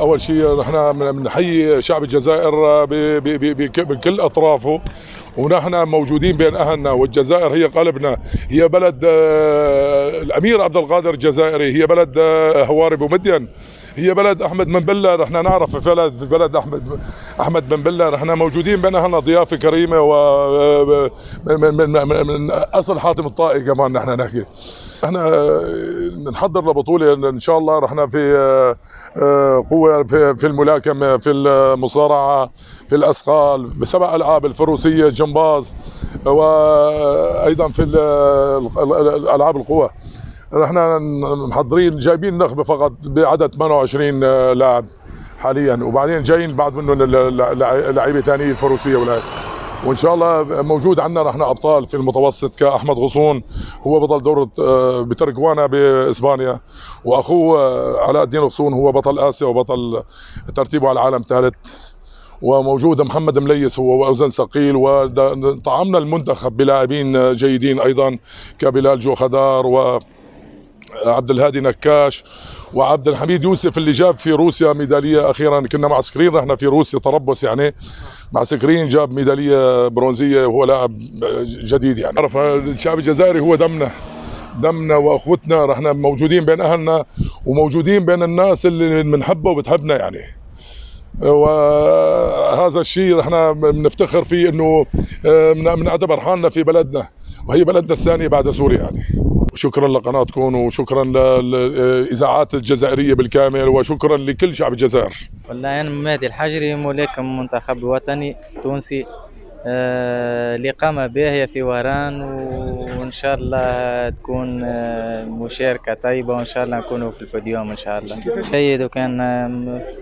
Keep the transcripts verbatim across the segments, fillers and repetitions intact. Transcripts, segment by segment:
أول شيء نحن بنحيي شعب الجزائر بكل أطرافه، ونحن موجودين بين أهلنا، والجزائر هي قلبنا، هي بلد الأمير عبد القادر الجزائري، هي بلد هواري بومدين، هي بلد أحمد بن بلة. نحن نعرف في بلد, في بلد أحمد أحمد بن بلة. نحن موجودين بين أهلنا ضيافة كريمة، ومن من من من أصل حاتم الطائي كمان. نحن نحكي احنا نحضر لبطوله ان شاء الله. رحنا في قوه في الملاكمه، في المصارعه، في الاثقال، بسبع العاب: الفروسيه، الجمباز، وايضا في الالعاب القوى. رحنا محضرين، جايبين نخبه فقط بعدد ثمانية وعشرين لاعب حاليا، وبعدين جايين بعض منهم لعيبه ثانيه الفروسيه ولا. وان شاء الله موجود عندنا نحن ابطال في المتوسط كاحمد غصون، هو بطل دوره بتركوانا باسبانيا، واخوه علاء الدين غصون هو بطل اسيا وبطل ترتيبه على العالم ثالث. وموجود محمد مليس هو واوزن ثقيل، وطعمنا المنتخب بلاعبين جيدين ايضا كبلال جوخدار وعبد الهادي نكاش وعبد الحميد يوسف اللي جاب في روسيا ميداليه اخيرا. كنا معسكرين نحن في روسيا تربص، يعني معسكرين، جاب ميداليه برونزيه وهو لاعب جديد. يعني عرف الشعب الجزائري هو دمنا دمنا واخوتنا. نحن موجودين بين اهلنا وموجودين بين الناس اللي بنحبها وبتحبنا يعني، وهذا الشيء نحن بنفتخر فيه، انه بنعتبر حالنا في بلدنا، وهي بلدنا الثانيه بعد سوريا يعني. شكرا لقناتكم، وشكرا للاذاعات الجزائريه بالكامل، وشكرا لكل شعب الجزائر. والله انا مهدي الحجري، ملاكم منتخب وطني تونسي. آه اللي قام به في وران، وان شاء الله تكون آه مشاركه طيبه، وان شاء الله نكونوا في البوديوم ان شاء الله. جيد، وكان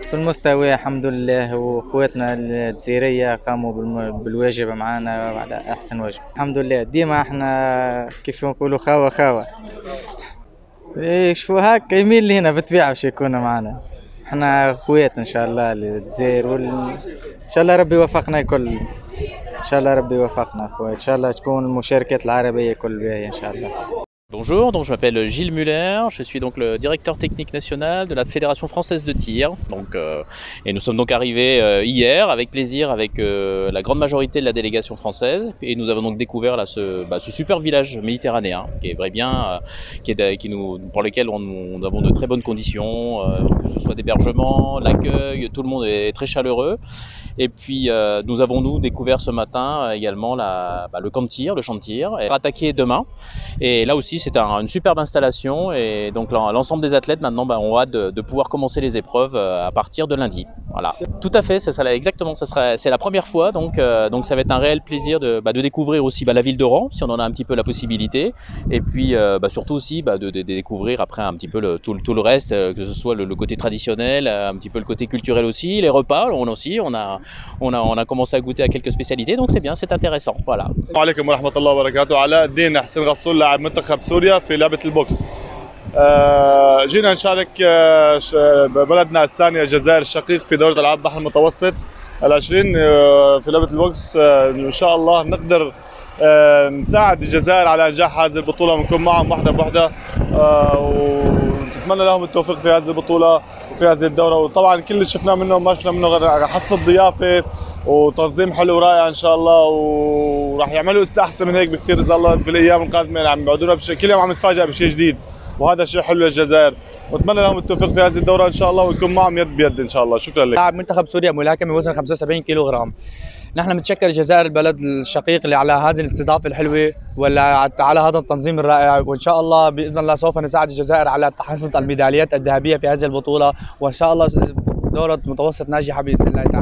في المستوى الحمد لله، واخواتنا الجزائريه قاموا بالواجب معنا على احسن وجه الحمد لله. ديما احنا كيف نقولوا خاوه خاوه شو هكا يميل لينا بالطبيعه باش يكونوا معنا. احنا اخوات ان شاء الله للجزائر، وان شاء الله ربي يوفقنا الكل. ان شاء الله ربي يوفقنا اخويا، ان شاء الله تكون المشاركات العربيه كل باهيه ان شاء الله. Bonjour, donc je m'appelle Gilles Muller, je suis donc le directeur technique national de la Fédération Française de Tir. Donc, euh, et nous sommes donc arrivés euh, hier avec plaisir avec euh, la grande majorité de la délégation française, et nous avons donc découvert là, ce, bah, ce super village méditerranéen qui est vrai bien, euh, qui est de, qui nous, pour lequel on, on avons de très bonnes conditions, euh, que ce soit d'hébergement, l'accueil, tout le monde est très chaleureux. Et puis euh, nous avons nous découvert ce matin euh, également la, bah, le camp de tir, le champ de tir, et attaqué demain. Et là aussi c'est un, une superbe installation, et donc l'ensemble des athlètes maintenant ben, ont hâte de, de pouvoir commencer les épreuves à partir de lundi. Voilà. Tout à fait, ça sera exactement, ça sera, c'est la première fois, donc, euh, donc ça va être un réel plaisir de, bah, de découvrir aussi bah, la ville d'Oran, si on en a un petit peu la possibilité, et puis euh, bah, surtout aussi bah, de, de, de découvrir après un petit peu le, tout, tout le reste, que ce soit le, le côté traditionnel, un petit peu le côté culturel aussi, les repas, on aussi, on a, on a, on a commencé à goûter à quelques spécialités, donc c'est bien, c'est intéressant. Voilà. سوريا في لعبة البوكس. آه جينا نشارك آه بلدنا الثانية الجزائر الشقيق في دورة ألعاب البحر المتوسط العشرين آه في لعبة البوكس. آه إن شاء الله نقدر آه نساعد الجزائر على إنجاح هذه البطولة، ونكون معهم وحدة بوحدة. آه ونتمنى لهم التوفيق في هذه البطولة وفي هذه الدورة. وطبعا كل اللي شفناه منهم ما شفنا منه غير حصة ضيافة وتنظيم حلو رائع ان شاء الله، وراح يعملوا لسه احسن من هيك بكثير ان شاء الله في الايام القادمه. عم يعودونا بشيء، كل يوم عم نتفاجئ بشيء جديد، وهذا شيء حلو للجزائر، واتمنى لهم التوفيق في هذه الدوره ان شاء الله، ونكون معهم يد بيد ان شاء الله. شكرا لك. لاعب منتخب سوريا ملاكمه وزن خمسة وسبعين كيلو غرام. نحن بنتشكر الجزائر البلد الشقيق اللي على هذه الاستضافه الحلوه، ولا على هذا التنظيم الرائع، وان شاء الله باذن الله سوف نساعد الجزائر على تحصد الميداليات الذهبيه في هذه البطوله، وان شاء الله دوره متوسط ناجحه باذن الله تعالى.